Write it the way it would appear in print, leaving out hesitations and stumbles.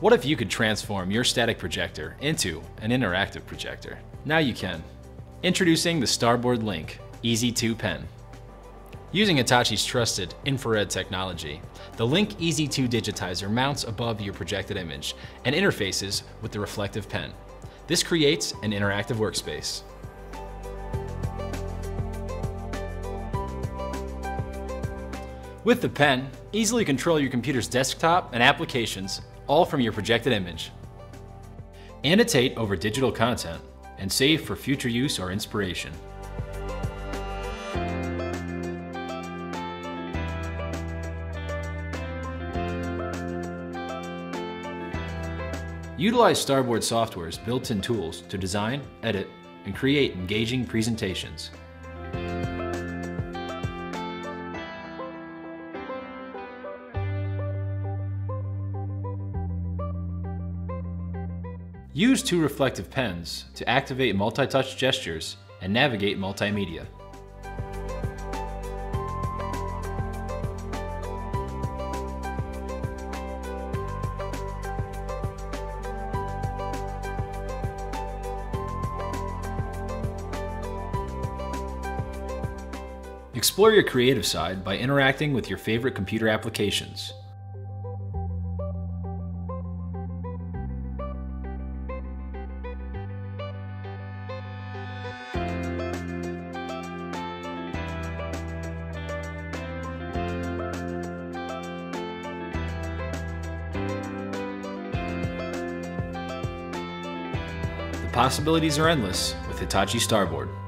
What if you could transform your static projector into an interactive projector? Now you can. Introducing the Starboard Link EZ2 Pen. Using Hitachi's trusted infrared technology, the Link EZ2 digitizer mounts above your projected image and interfaces with the reflective pen. This creates an interactive workspace. With the pen, easily control your computer's desktop and applications, all from your projected image. Annotate over digital content and save for future use or inspiration. Utilize Starboard Software's built-in tools to design, edit, and create engaging presentations. Use two reflective pens to activate multi-touch gestures and navigate multimedia. Explore your creative side by interacting with your favorite computer applications. The possibilities are endless with Hitachi Starboard.